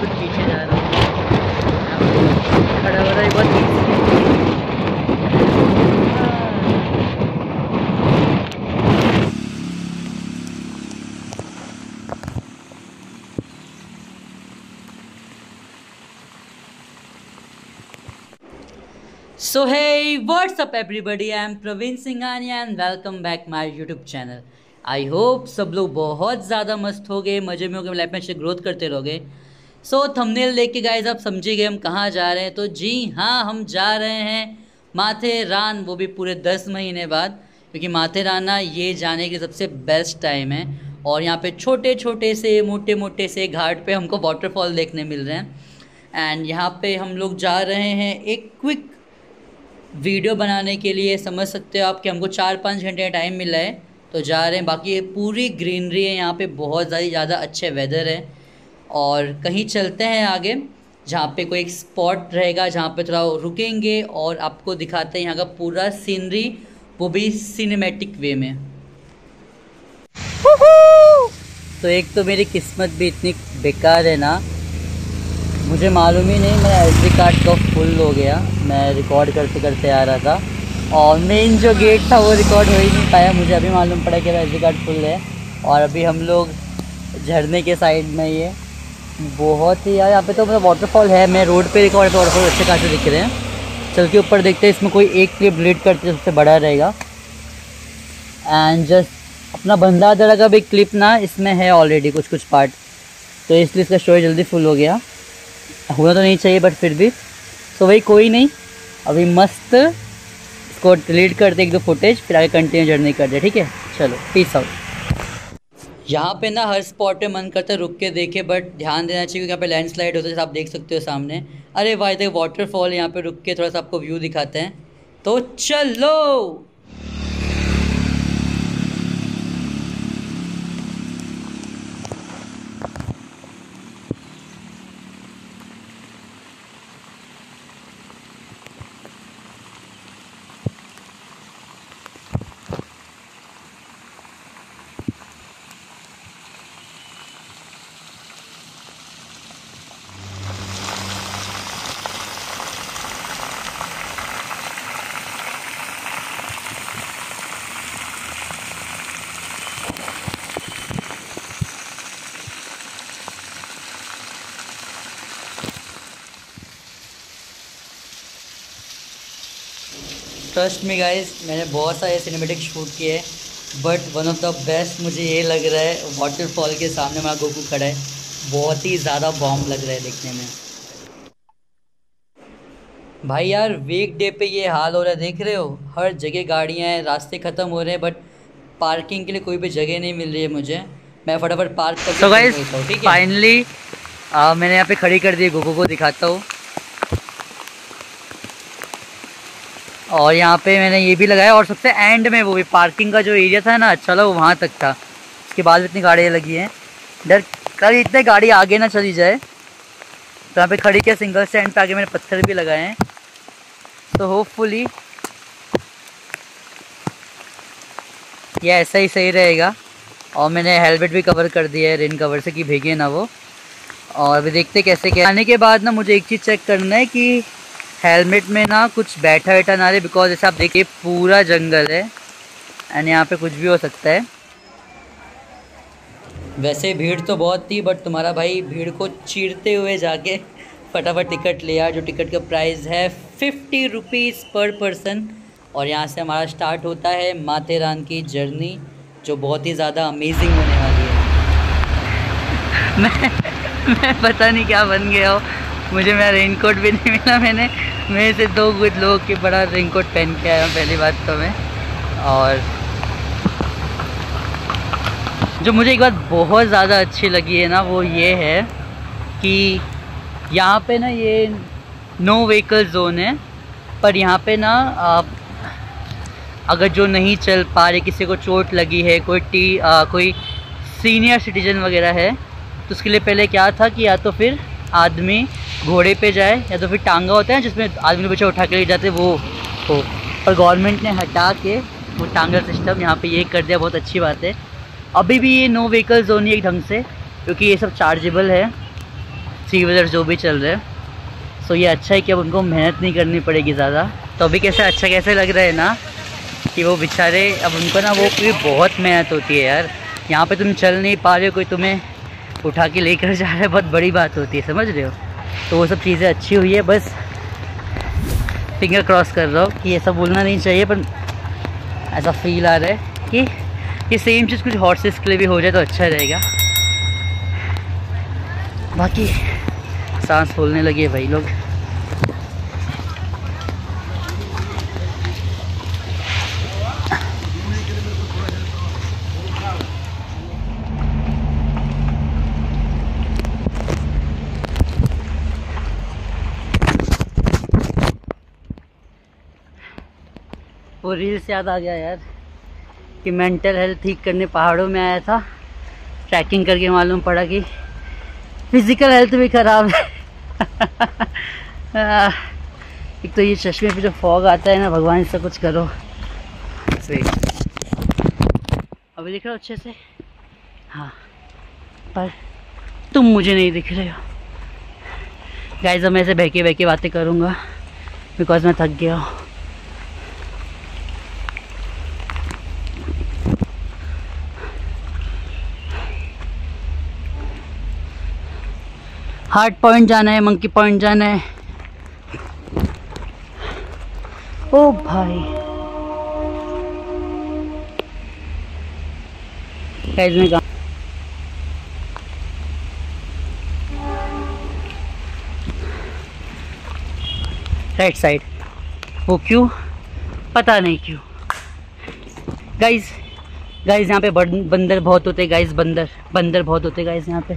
खुद पीछे जा रहा हूँ, खड़ा हो रहा है बहुत So hey, what's up everybody? I am Praveen Singhania and welcome back my YouTube channel. I hope सब लोग बहुत ज़्यादा मस्त हो गए, मज़े में हो गए, लाइफ में अच्छे ग्रोथ करते रहोगे। सो थंबनेल देख के गाइज आप समझिए हम कहाँ जा रहे हैं। तो जी हाँ, हम जा रहे हैं माथेरान, वो भी पूरे 10 महीने बाद, क्योंकि माथेरान ये जाने के सबसे बेस्ट टाइम है। और यहाँ पे छोटे छोटे से मोटे मोटे से घाट पे हमको वाटरफॉल देखने मिल रहे हैं। एंड यहाँ पे हम लोग जा रहे हैं एक क्विक वीडियो बनाने के लिए। समझ सकते हो आप कि हमको 4-5 घंटे टाइम मिला है तो जा रहे हैं। बाकी ये पूरी ग्रीनरी है यहाँ पे, बहुत ज़्यादा अच्छे वेदर है। और कहीं चलते हैं आगे जहाँ पे कोई एक स्पॉट रहेगा जहाँ पे थोड़ा रुकेंगे और आपको दिखाते हैं यहाँ का पूरा सीनरी, वो भी सिनेमैटिक वे में। तो एक तो मेरी किस्मत भी इतनी बेकार है ना, मुझे मालूम ही नहीं मेरा SD कार्ड कब फुल हो गया। मैं रिकॉर्ड करते करते आ रहा था और मेन जो गेट था वो रिकॉर्ड हो ही नहीं पाया। मुझे अभी मालूम पड़ा कि मेरा SD कार्ड फुल है। और अभी हम लोग झरने के साइड में ही है, बहुत ही यार यहाँ पे तो मतलब वाटरफॉल है। मैं रोड पे रिकॉर्ड पर वाटरफॉल अच्छे खासे दिख रहे हैं। चल के ऊपर देखते हैं, इसमें कोई एक क्लिप डिलीट करते सबसे बड़ा रहेगा। एंड जस्ट अपना बंदा दरा का भी क्लिप ना इसमें है ऑलरेडी कुछ पार्ट, तो इसलिए इसका शो जल्दी फुल हो गया। होना तो नहीं चाहिए बट फिर भी तो वही, कोई नहीं। अभी मस्त इसको डिलीट कर दे 1-2 फुटेज, फिर आगे कंटिन्यू जर्नी कर दे। ठीक है, चलो पीस आउट। यहाँ पे ना हर स्पॉट पे मन करता है रुक के देखे, बट ध्यान देना चाहिए क्योंकि यहाँ पे लैंडस्लाइड होता है, जैसे आप देख सकते हो सामने। अरे वाई देख वाटरफॉल, यहाँ पे रुक के थोड़ा सा आपको व्यू दिखाते हैं। तो चलो ट्रस्ट मी गाइज, मैंने बहुत सारे सिनेमेटिक शूट किए हैं but one of the best मुझे ये लग रहा है वाटरफॉल के सामने हमारा गोकू खड़ा है। बहुत ही ज़्यादा बॉम्ब लग रहा है देखने में। भाई यार वीक डे पे ये हाल हो रहा है, देख रहे हो हर जगह गाड़ियाँ हैं, रास्ते ख़त्म हो रहे हैं, बट पार्किंग के लिए कोई भी जगह नहीं मिल रही है मुझे। मैं फटाफट पार्क कर सकता हूँ। ठीक है, फाइनली मैंने यहाँ पे खड़ी कर दी, गोकू को दिखाता हूँ। और यहाँ पे मैंने ये भी लगाया और सबसे एंड में वो भी पार्किंग का जो एरिया था ना, अच्छा लगा, वो वहाँ तक था। उसके बाद इतनी गाड़ियाँ लगी हैं, डर कल इतने गाड़ी आगे ना चली जाए। तो यहाँ पे खड़ी के सिंगल स्टैंड पे आगे मैंने पत्थर भी लगाए हैं। तो होपफुली ये ऐसा ही सही रहेगा। और मैंने हेलमेट भी कवर कर दिया है रेन कवर से कि भीगे ना वो। और अभी देखते कैसे क्या आने के बाद ना मुझे एक चीज़ चेक करना है कि हेलमेट में ना कुछ बैठा बैठा ना रहे, बिकॉज जैसे आप देखिए पूरा जंगल है एंड यहाँ पे कुछ भी हो सकता है। वैसे भीड़ तो बहुत थी बट तुम्हारा भाई भीड़ को चीरते हुए जाके फटाफट टिकट लिया, जो टिकट का प्राइस है 50 रुपीज़ पर पर्सन। और यहाँ से हमारा स्टार्ट होता है माथेरान की जर्नी, जो बहुत ही ज़्यादा अमेजिंग होने वाली है। मैं पता नहीं क्या बन गया हो, मुझे मेरा रेनकोट भी नहीं मिला। मैंने मेरे से 2 लोगों के बड़ा रेनकोट पहन के आया हूँ पहली बात तो मैं। और जो मुझे एक बात बहुत ज़्यादा अच्छी लगी है ना, वो ये है कि यहाँ पे ना ये नो व्हीकल जोन है, पर यहाँ पे ना आप अगर जो नहीं चल पा रहे, किसी को चोट लगी है, कोई सीनियर सिटीजन वगैरह है, तो उसके लिए पहले क्या था कि या तो फिर आदमी घोड़े पे जाए या तो फिर टांगा होता है जिसमें आदमी बच्चा उठा के ले जाते वो हो, पर गवर्नमेंट ने हटा के वो टांगा सिस्टम यहाँ पे ये कर दिया। बहुत अच्छी बात है। अभी भी ये नो व्हीकल जोन ही एक ढंग से, क्योंकि ये सब चार्जेबल है सीवरेज जो भी चल रहे हैं। सो ये अच्छा है कि अब उनको मेहनत नहीं करनी पड़ेगी ज़्यादा। तो अभी कैसे अच्छा कैसे लग रहा है ना कि वो बेचारे अब उनको ना वो भी बहुत मेहनत होती है यार, यहाँ पे तुम चल नहीं पा रहे हो, कोई तुम्हें उठा के लेकर जा रहा है, बहुत बड़ी बात होती है, समझ रहे हो। तो वो सब चीज़ें अच्छी हुई है, बस फिंगर क्रॉस कर रहा हूँ कि ये सब बोलना नहीं चाहिए पर ऐसा फील आ रहा है कि ये सेम चीज़ कुछ हॉर्सेस के लिए भी हो जाए तो अच्छा रहेगा। बाकी सांस फूलने लगी है भाई लोग। वो रील से याद आ गया यार कि मेंटल हेल्थ ठीक करने पहाड़ों में आया था, ट्रैकिंग करके मालूम पड़ा कि फिज़िकल हेल्थ भी ख़राब है। एक तो ये चश्मे पे जो फॉग आता है ना, भगवान इससे कुछ करो। अभी दिख रहा हो अच्छे से? हाँ, पर तुम मुझे नहीं दिख रहे हो गाइस। अब मैं ऐसे बहके बहके बातें करूँगा बिकॉज मैं थक गया हूँ। हार्ट पॉइंट जाना है, मंकी पॉइंट जाना है। ओ भाई गाइस में राइट साइड, वो क्यों पता नहीं क्यों। गाइस यहाँ पे बंदर बहुत होते गाइस, बंदर बहुत होते गाइस यहाँ पे,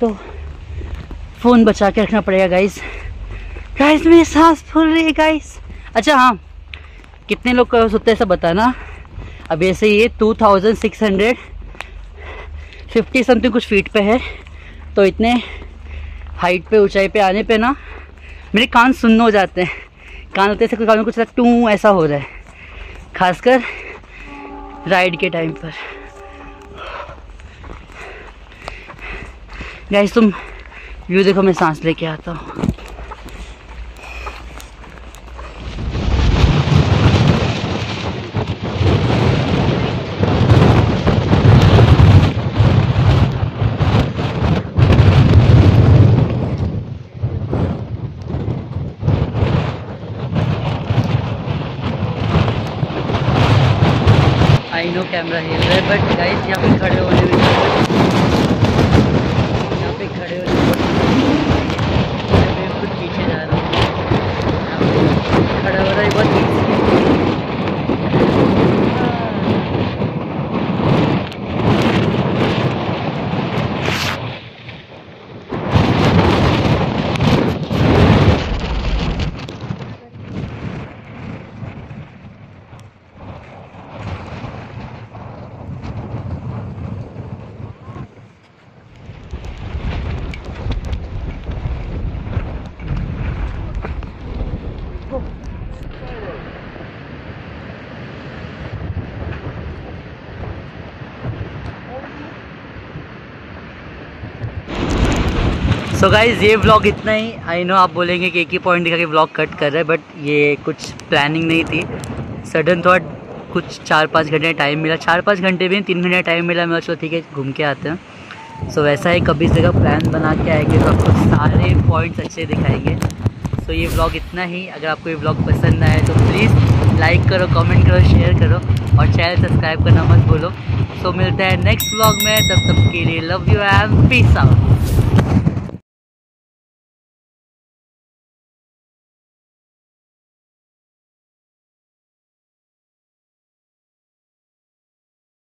तो फ़ोन बचा के रखना पड़ेगा गाइस। गाइस मेरी सांस फूल रही है गाइस। अच्छा हाँ, कितने लोग सोते हैं सब बताना। अब ऐसे ये 2650 समथिंग कुछ फीट पे है, तो इतने हाइट पे ऊंचाई पे आने पे ना मेरे कान सुन्न हो जाते हैं। कान होते से कुछ कान में कुछ टू ऐसा हो रहा है, खासकर राइड के टाइम पर। गाइस तुम व्यू देखो, मैं सांस लेके आता हूँ। आई नो कैमरा हिल रहा है बट गाइस यहाँ पे खड़े होने में, यहाँ पे खड़े होने खड़ा हो रहा है बहुत। तो गाइज़ ये व्लॉग इतना ही। आई नो आप बोलेंगे कि एक ही पॉइंट दिखा के व्लॉग कट कर रहा है, बट ये कुछ प्लानिंग नहीं थी, सडन थॉट। कुछ 4-5 घंटे टाइम मिला, 4-5 घंटे भी नहीं, 3 घंटे टाइम मिला। मैं सोचा ठीक है घूम के आते हैं। सो वैसा ही कभी जगह प्लान बना के आएंगे तो आपको सारे पॉइंट्स अच्छे दिखाएंगे। सो ये व्लॉग इतना ही। अगर आपको ये व्लॉग पसंद आए तो प्लीज़ लाइक करो, कमेंट करो, शेयर करो और चैनल सब्सक्राइब करना मत भूलो। सो मिलते हैं नेक्स्ट व्लॉग में, तब तक के लिए love you and peace out.